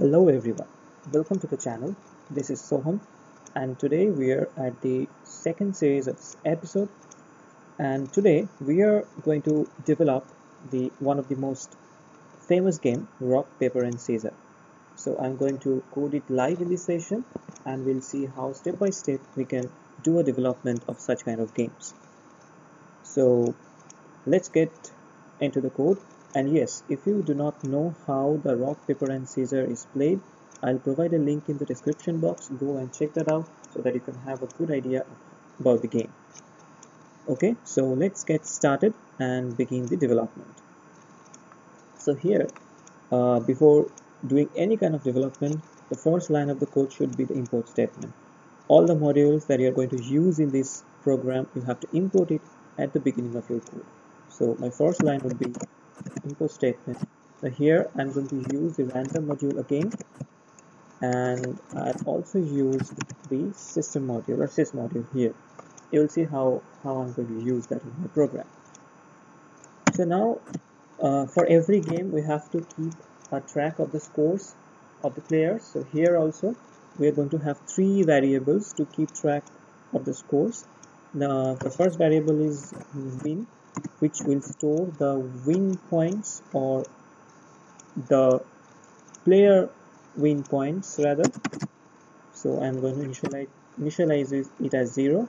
Hello everyone, welcome to the channel. This is Soham and today we are at the second series of this episode, and today we are going to develop the one of the most famous game, Rock, Paper and Scissors. So I'm going to code it live in this session and we'll see how step by step we can do a development of such kind of games. So let's get into the code. And yes, if you do not know how the rock, paper and scissors is played, I'll provide a link in the description box. Go and check that out so that you can have a good idea about the game. Okay, so let's get started and begin the development. So here, before doing any kind of development, the first line of the code should be the import statement. All the modules that you are going to use in this program, you have to import it at the beginning of your code. So my first line would be import statement. So here I'm going to use the random module again, and I've also used the system module or sys module here. You'll see how I'm going to use that in my program. So now for every game we have to keep a track of the scores of the players. So here also we are going to have three variables to keep track of the scores. Now the first variable is win, which will store the win points or the player win points rather. So I'm going to initialize it as 0.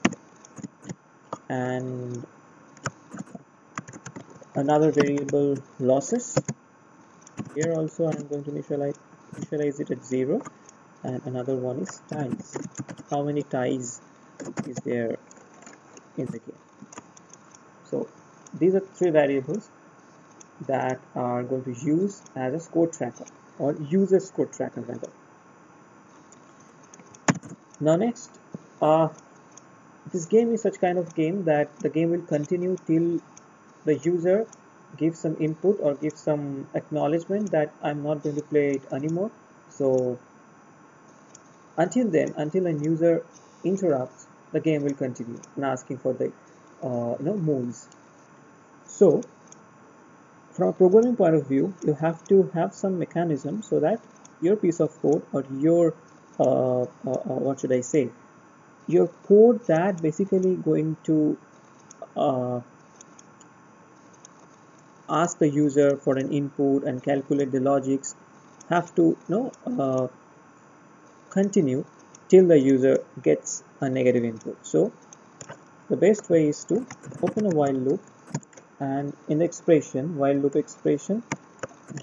And another variable, losses. Here also I'm going to initialize it at 0. And another one is ties. How many ties is there in the game? So these are three variables that are going to use as a score tracker or user score tracker rather. Now next, this game is such kind of game that the game will continue till the user gives some input or gives some acknowledgement that I'm not going to play it anymore. So until then, until a user interrupts, the game will continue and asking for the moves. So, from a programming point of view, you have to have some mechanism so that your piece of code or your, your code that basically going to ask the user for an input and calculate the logics have to continue till the user gets a negative input. So, the best way is to open a while loop. And in the expression, while loop expression,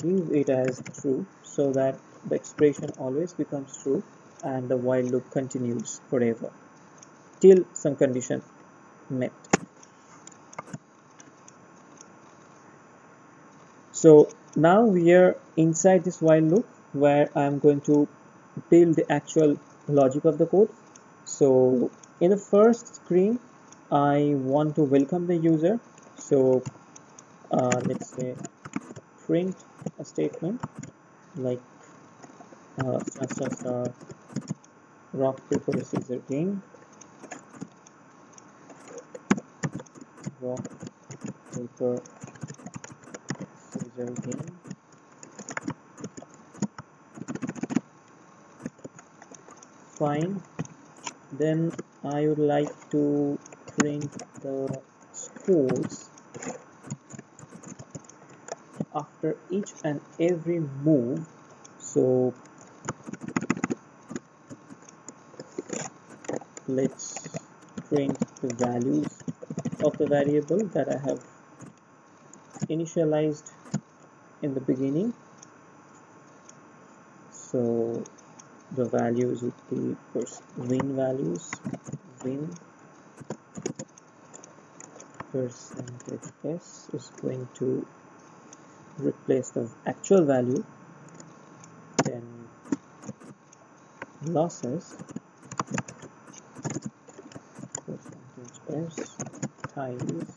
give it as true so that the expression always becomes true and the while loop continues forever till some condition met. So now we are inside this while loop where I'm going to build the actual logic of the code. So in the first screen, I want to welcome the user. So let's say print a statement like rock, paper, scissors game. Rock, paper, scissors game. Fine. Then I would like to print the scores after each and every move. So let's print the values of the variable that I have initialized in the beginning. So the values would be win values, win percentage s is going to replace the actual value, then losses percentage s times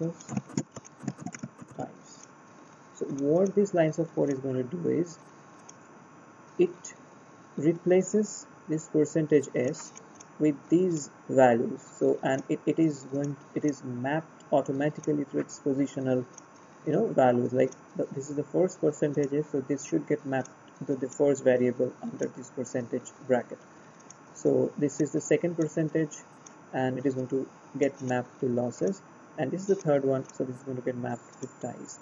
lines of types. So what this lines of code is going to do is it replaces this percentage s with these values. So and it is mapped automatically to its positional values, like this is the first percentage s, so this should get mapped to the first variable under this percentage bracket. So this is the second percentage and it is going to get mapped to losses, and this is the third one, so this is going to get mapped to ties.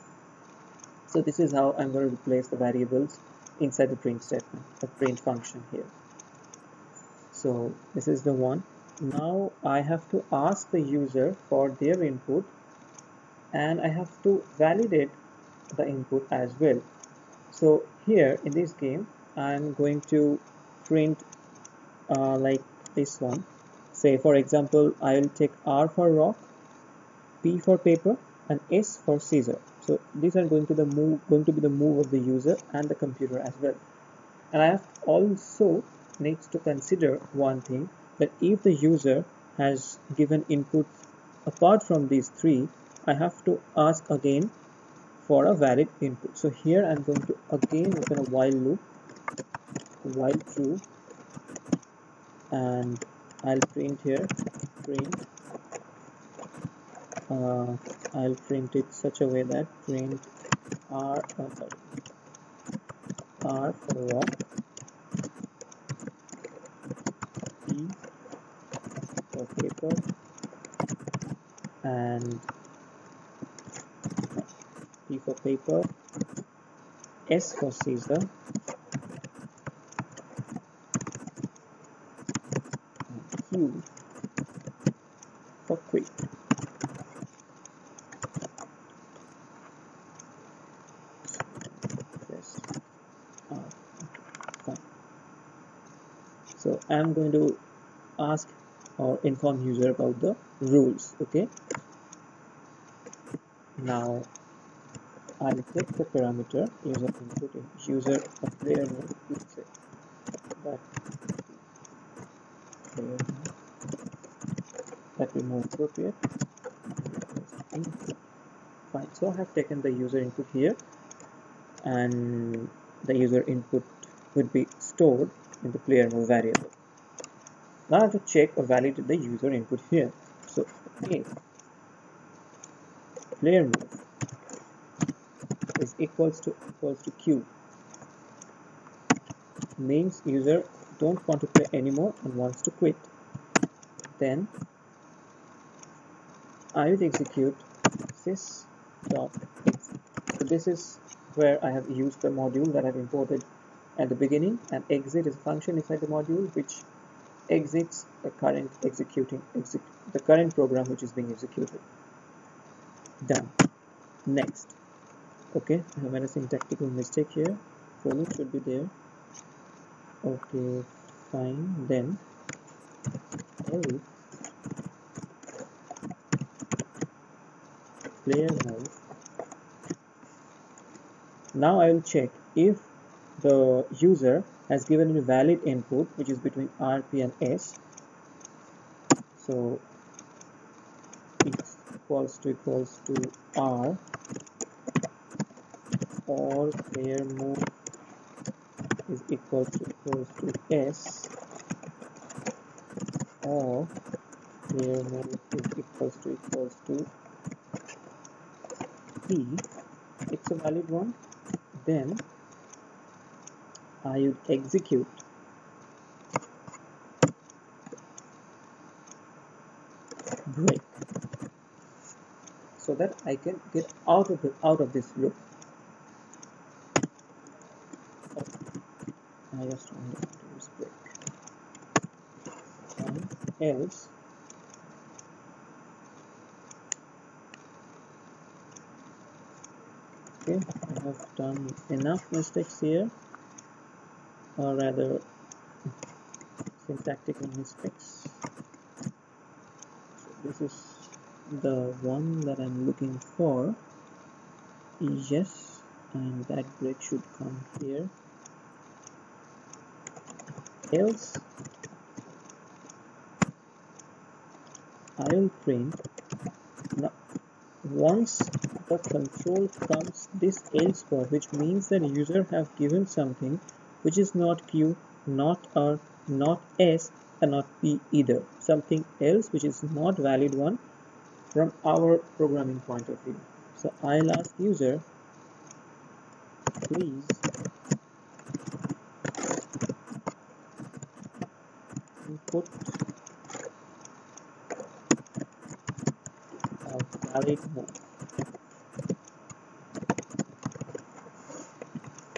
So this is how I'm going to replace the variables inside the print statement, the print function here. So this is the one. Now I have to ask the user for their input and I have to validate the input as well. So here in this game I'm going to print like this one. Say for example I'll take R for rock, P for paper and S for scissor. So these are going to be the move of the user and the computer as well. And I have also needs to consider one thing, that if the user has given input apart from these three, I have to ask again for a valid input. So here I'm going to again open a while loop, while true, and I'll print here, I'll print it such a way that print R for rock, P for paper, and P for paper, S for scissor, Q for quick. So I'm going to ask or inform user about the rules. Okay. Now I'll take the parameter user input in user of player name. Let's say that will be more appropriate. Fine. So I have taken the user input here, and the user input would be stored in the player move variable. Now I have to check or validate the user input here. So okay, player move is equals to q, means user don't want to play anymore and wants to quit. Then I will execute sys.exit. So this is where I have used the module that I've imported at the beginning, and exit is a function inside the module which exits the current current program which is being executed. Done. Next. Okay, I have made a syntactical mistake here. Colon should be there. Okay, fine. Then else player mode. Now I will check if the user has given a valid input which is between R, P and S. So equals to R or player move is equals to S or player move is equals to P. It's a valid one. Then I would execute break so that I can get out of this loop. I just want to use break. And else okay, I have done enough mistakes here, or rather syntactical mistakes. So this is the one that I'm looking for. Yes, and that break should come here. Else I'll print. No, once the control comes this else for, which means that user have given something which is not Q, not R, not S, cannot P either, something else which is not valid one from our programming point of view. So I'll ask user, please input a valid one,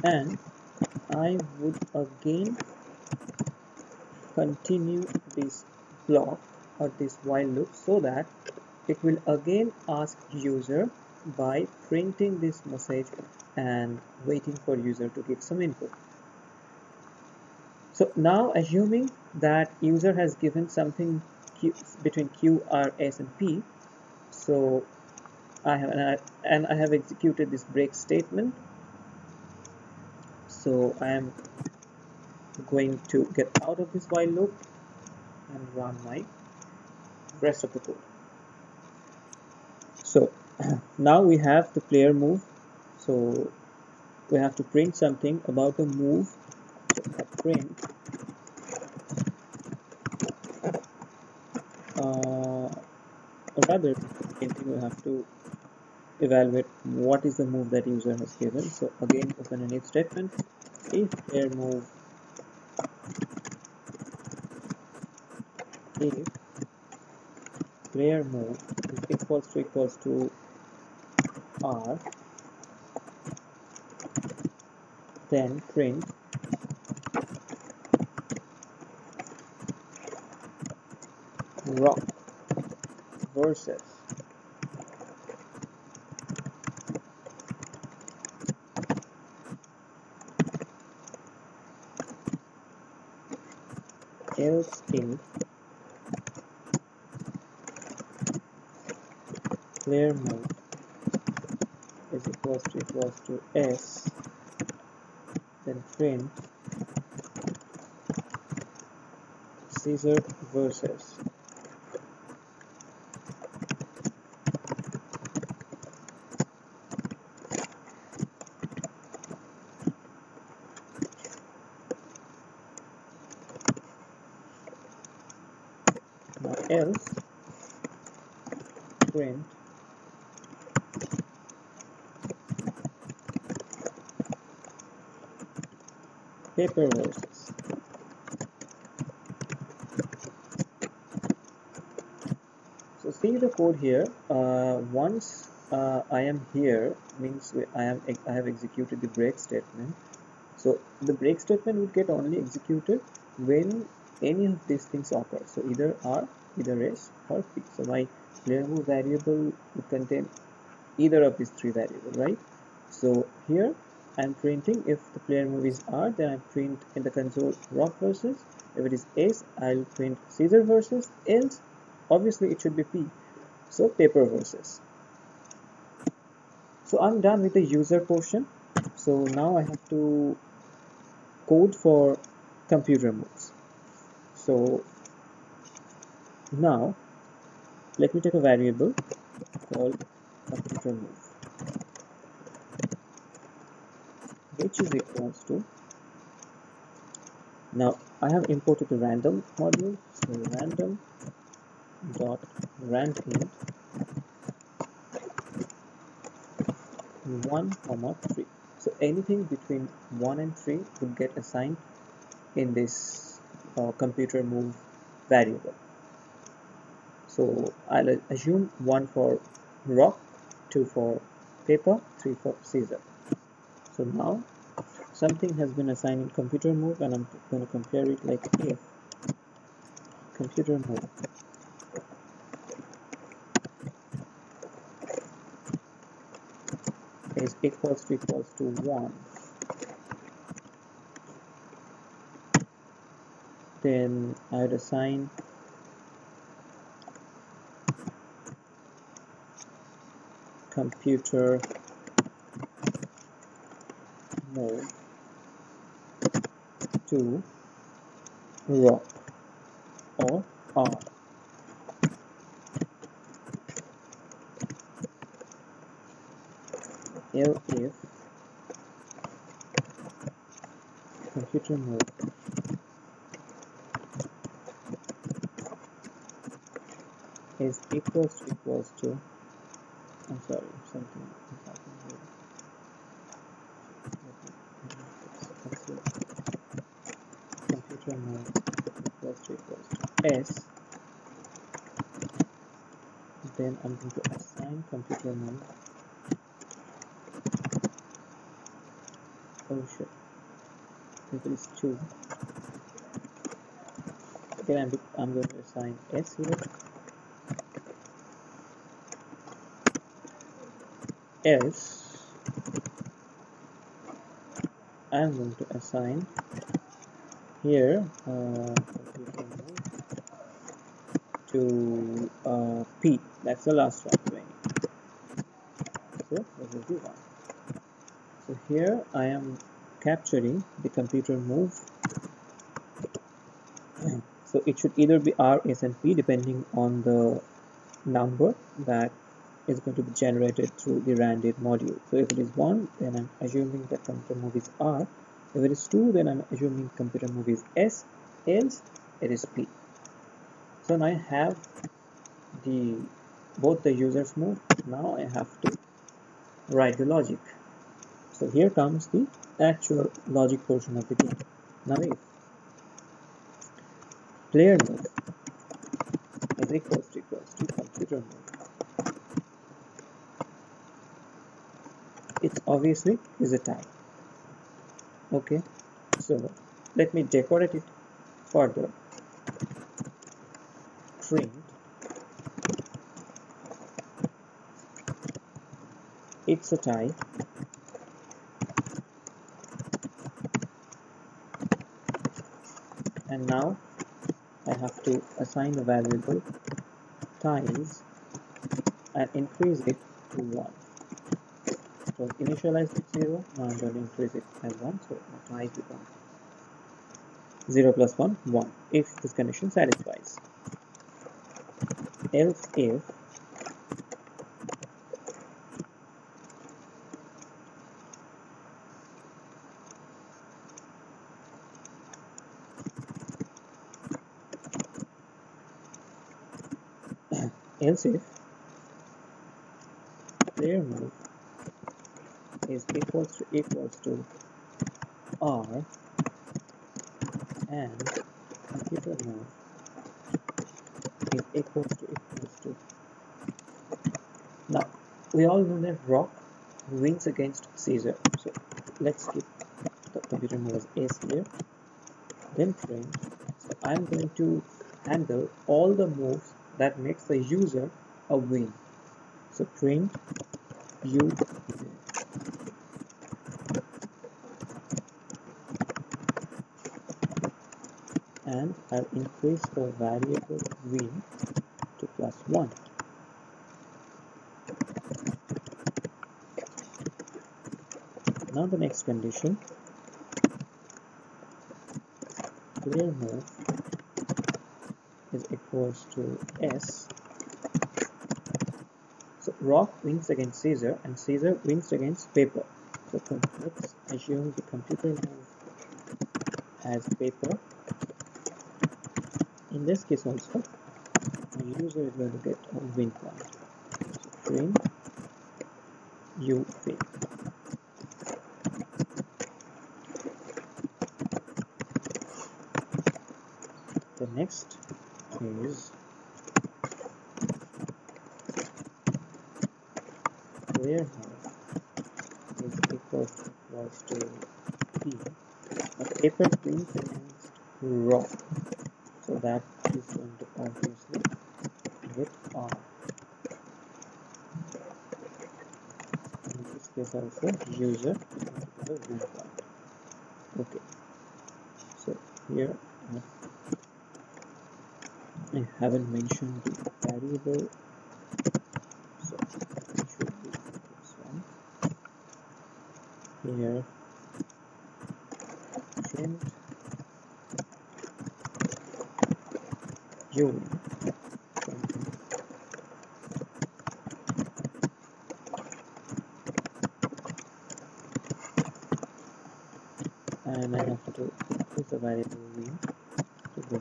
and I would again continue this block or this while loop so that it will again ask user by printing this message and waiting for user to give some input. So now assuming that user has given something between Q, R, S and P, so I have executed this break statement. So I am going to get out of this while loop and run my rest of the code. So now we have the player move, so we have to print something about the move. So print we have to evaluate what is the move that user has given. So again open an if statement, if player move is equals to R, then print rock versus else in player mode is equals to S, then print Caesar versus print paper versus. So see the code here. Once I am here means I have executed the break statement. So the break statement would get only executed when any of these things occur. So either R, either S or P. So my player move variable would contain either of these three variables, right? So here I'm printing if the player move is R, then I print in the console rock versus. If it is S, I'll print Caesar versus. Else, obviously it should be P. So paper versus. So I'm done with the user portion. So now I have to code for computer moves. So now let me take a variable called computer move, which is equals to, now I have imported the random module, so random dot randInt 1, 3. So anything between 1 and 3 would get assigned in this computer move variable. So I'll assume 1 for rock, 2 for paper, 3 for Caesar. So now something has been assigned in computer move, and I'm going to compare it like if computer move is equals to 1, then I would assign computer move to rock or R. L is computer mode. Is equals to I'm sorry, something is happening here. Computer mode equals to S. Then I'm going to assign computer mode. Oh shit. It is 2. Then I'm going to assign S here. Else I'm going to assign here to P. That's the last one. So this is the one. So here I am capturing the computer move. So it should either be R, S, and P depending on the number that is going to be generated through the randid module. So if it is 1, then I'm assuming that computer move is R. If it is 2, then I'm assuming computer move is S, else it is P. So now I have both the users move. Now I have to write the logic. So here comes the actual logic portion of the game. Now if player move is equals to computer move, it obviously is a type. Okay, so let me decorate it further. Print it's a type and now I have to assign the variable tiles and increase it to 1. So initialize it 0, now I'm going to increase it as 1, so my tiles become 0 plus 1 1 if this condition satisfies. Else if player move is equals to R and computer move is equals to. Now we all know that rock wins against Caesar, so let's keep the computer move as S here, then print. So I'm going to handle all the moves that makes the user a win. So print u. And I'll increase the variable win to +1. Now the next condition, player move is equals to S. So rock wins against Caesar and Caesar wins against paper. So let's assume the computer move as paper. In this case also, the user is going to get a win point. So print you win. The next is player move is equals to P. A paper wins against rock. So that is going to obviously get R. In this case also user the win point. Okay. So here I haven't mentioned the variable, so it should be this one. Here print you win. the variable name to go.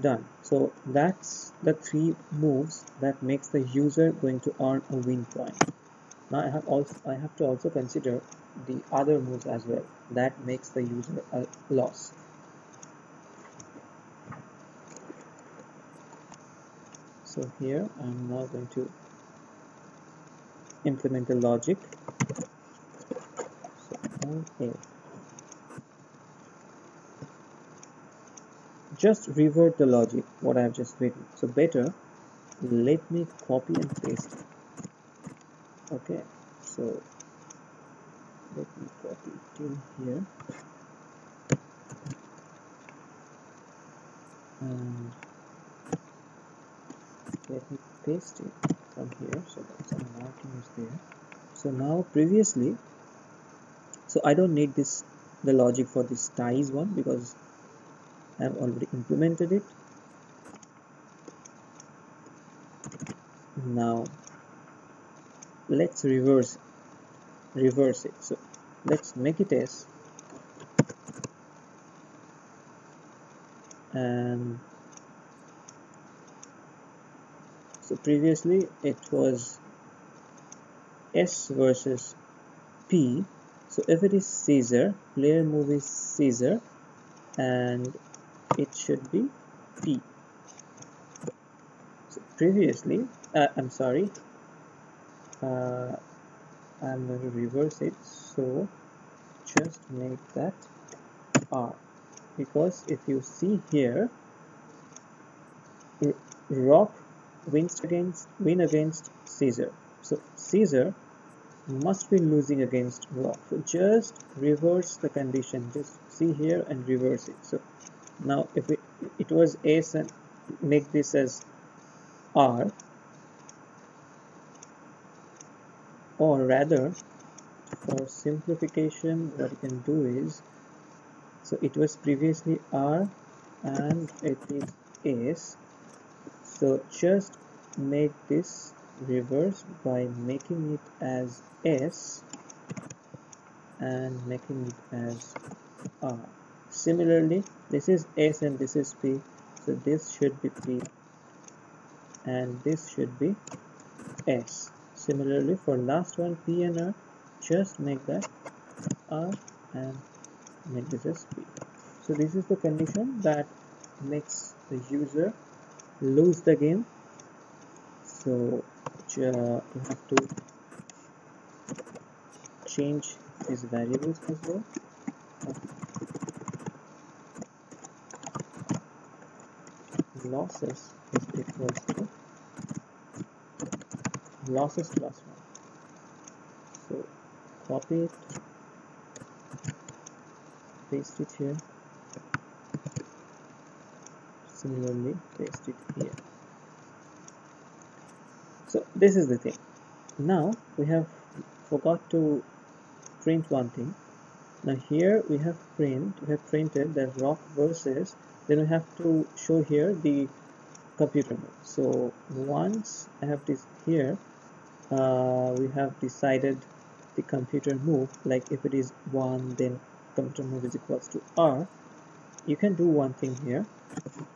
Done. So that's the three moves that makes the user going to earn a win point. Now I have to also consider the other moves as well that makes the user a loss. So here I'm now going to implement the logic. So, okay. Just revert the logic what I have just written. So better, let me copy and paste. Okay, so let me copy to here and let me paste it from here. So that's an marking is there. So now previously, so I don't need this, the logic for this ties one, because I have already implemented it. Now let's reverse it. So let's make it S and so previously it was S versus P. So if it is Caesar, player move is Caesar and it should be P. So previously, I'm going to reverse it. So just make that R, because if you see here, Rock wins against Caesar. So Caesar must be losing against Rock. So just reverse the condition. Just see here and reverse it. So now if it was S and make this as R, or rather for simplification what you can do is, so it was previously R and it is S, so just make this reverse by making it as S and making it as R. Similarly, this is S and this is P, so this should be P and this should be S. Similarly, for last one, P and R, just make that R and make this as P. So this is the condition that makes the user lose the game. So you have to change these variables as well. Losses is equal to losses plus 1. So copy it, paste it here, similarly paste it here. So this is the thing. Now we have forgot to print one thing. Now here we have printed that Rock versus, then we have to show here the computer mode. So once I have this here, we have decided the computer move, like if it is 1 then computer move is equals to R. You can do one thing here,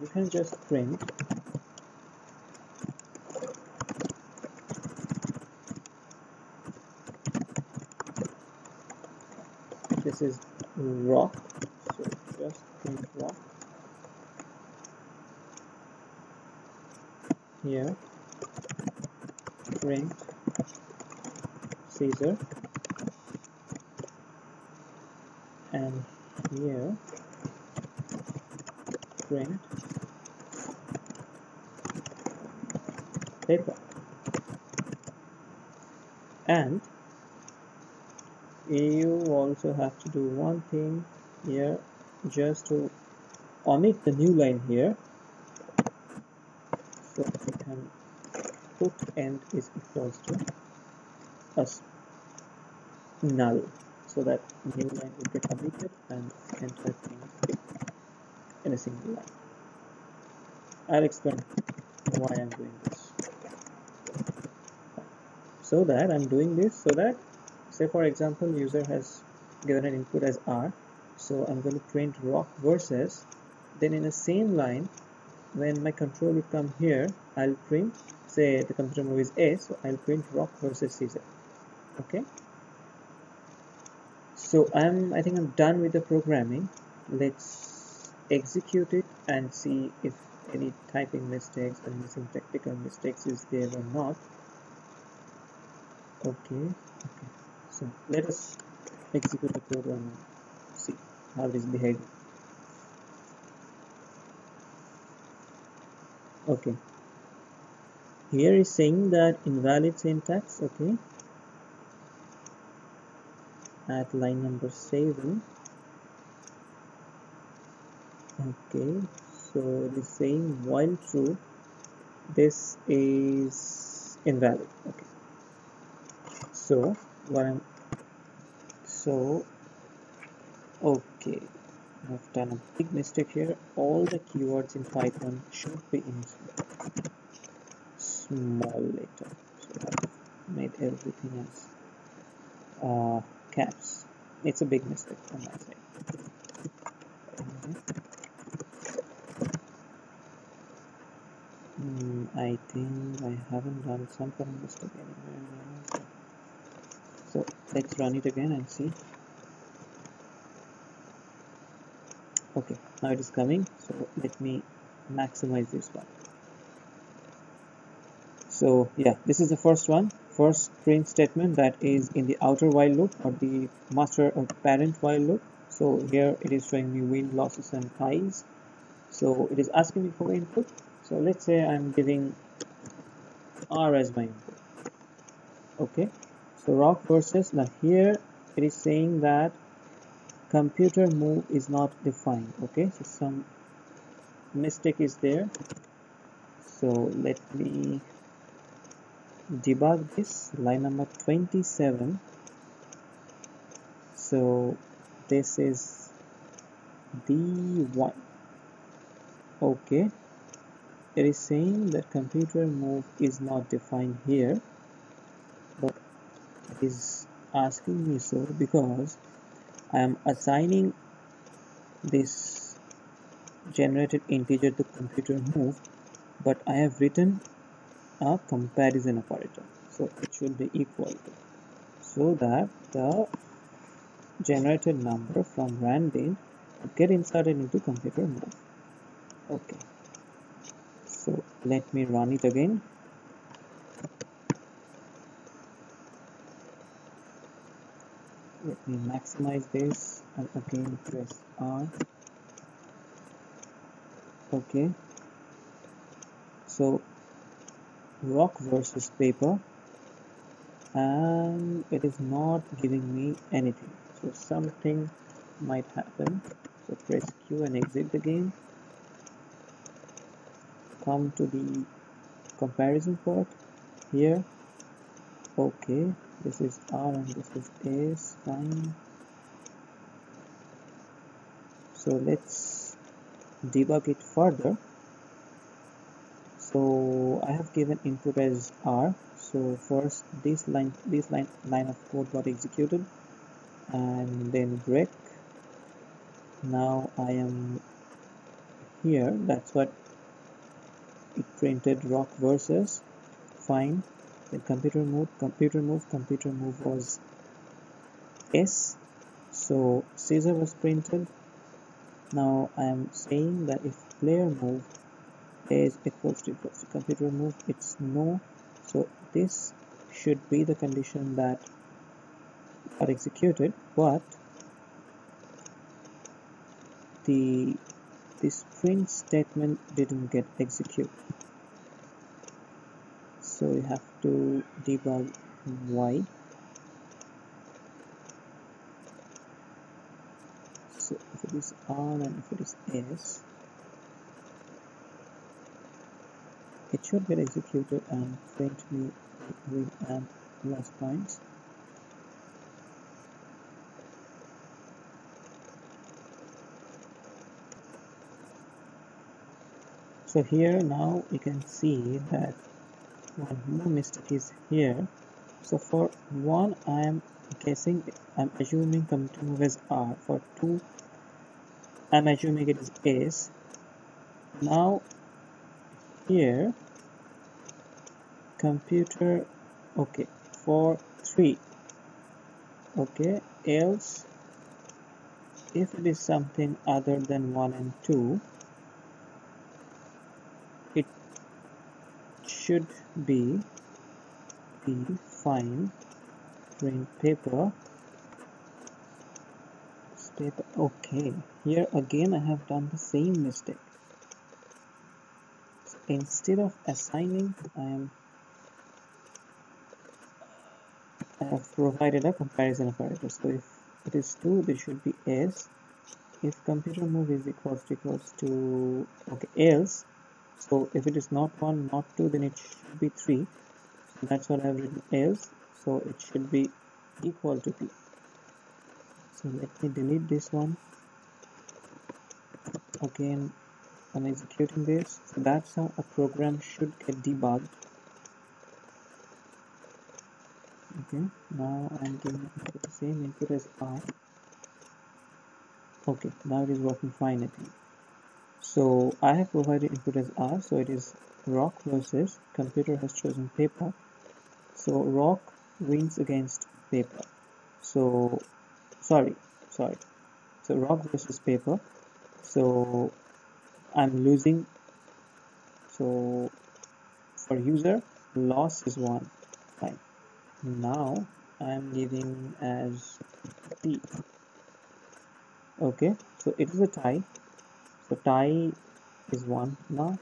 you can just print this is Rock, so just print Rock here, print Caesar, and here print paper. And you also have to do one thing here, just to omit the new line here. So we can put end is equals to us null, so that new line will get omitted and enter in a single line. I'll explain why I'm doing this. so that I'm doing this so that, say for example, user has given an input as R, so I'm going to print rock versus. Then in the same line, when my control would come here, I'll print, say the computer move is A, so I'll print rock versus Caesar. Okay, so I think I'm done with the programming. Let's execute it and see if any typing mistakes or any syntactical mistakes is there or not. Okay, so let us execute the program and see how it is behaving. Okay, here is saying that invalid syntax. Okay, at line number 7. Okay, so it is saying while true, this is invalid. Okay, so what I'm okay, I've done a big mistake here. All the keywords in Python should be in small letter. So I've made everything as caps. It's a big mistake on my side. I think I haven't done some kind of mistake anywhere. So let's run it again and see. Okay, now it is coming. So let me maximize this one. So yeah, this is the first one. First print statement that is in the outer while loop or the master or parent while loop. So here it is showing me win, losses and ties. So it is asking me for input. So let's say I'm giving R as my input. Okay, so rock versus. Now here it is saying that computer move is not defined. Okay, so some mistake is there. So let me debug this. Line number 27. So this is D1. Okay, it is saying that computer move is not defined here, but it is asking me so because I am assigning this generated integer to computer move, but I have written a comparison operator, so it should be equal to, so that the generated number from randin would get inserted into computer move. Okay, so let me run it again. Let me maximize this and again press R. Okay, so rock versus paper, and it is not giving me anything, so something might happen. So press Q and exit the game. Come to the comparison part here. Okay, this is R and this is S, fine. So let's debug it further. So I have given input as R. So first this line of code got executed and then break. Now I am here, that's what it printed, rock versus, fine. The computer move was S, so Caesar was printed. Now I am saying that if player move is equals to computer move, it's no, so this should be the condition that are executed, but this print statement didn't get executed. So we have to debug Y. So if it is R and if it is S, it should get executed and print me win and loss points. So here now you can see that one more mistake is here. So for 1 I am guessing, I'm assuming continue is R. For 2 I'm assuming it is S. Now here computer, okay, for 3, okay, else if it is something other than 1 and 2 it should be fine. Print paper, paper, okay, here again I have done the same mistake. So instead of assigning, I have provided a comparison operator. So if it is 2, this should be S. If computer move is equals to, okay, else. So if it is not 1, not 2, then it should be 3. So that's what I have written, else. So it should be equal to P. So let me delete this one. Again, I'm executing this. So that's how a program should get debugged. Okay, now I'm giving the same input as R. Okay, now it is working fine, I think. So I have provided input as R, so it is rock versus computer has chosen paper. So rock wins against paper. So sorry. So rock versus paper. So I'm losing. So for user, loss is 1. Fine. Now I'm giving as P. Okay, so it is a tie. So tie is 1 now.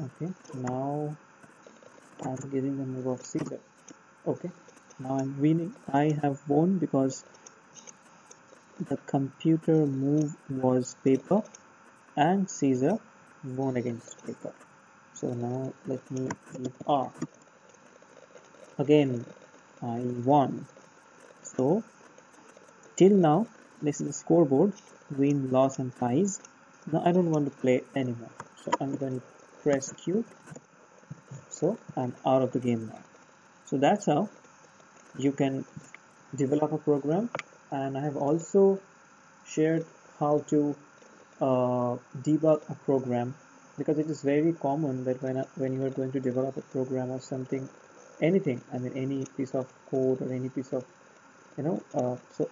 Okay, now I'm giving the move of Caesar. Okay, now I'm winning. I have won because the computer move was paper and Caesar won against paper. So now let me leave R. Again, I won. So till now, this is the scoreboard, win, loss, and ties. Now I don't want to play anymore. So I'm going to press Q. So I'm out of the game now. So that's how you can develop a program. And I have also shared how to debug a program, because it is very common that when you are going to develop a program or something, anything, I mean any piece of code or any piece of, you know, so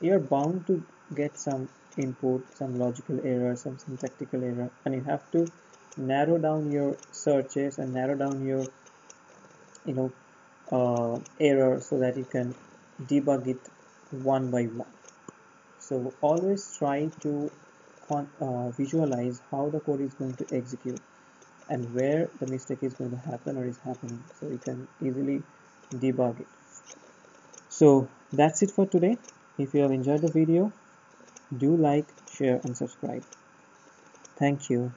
you're bound to get some input, some logical error, some syntactical error, and you have to narrow down your searches and narrow down your, you know, error, so that you can debug it one by one. So always try to visualize how the code is going to execute and where the mistake is going to happen or is happening, so you can easily debug it. So that's it for today. If you have enjoyed the video, do like, share and subscribe. Thank you.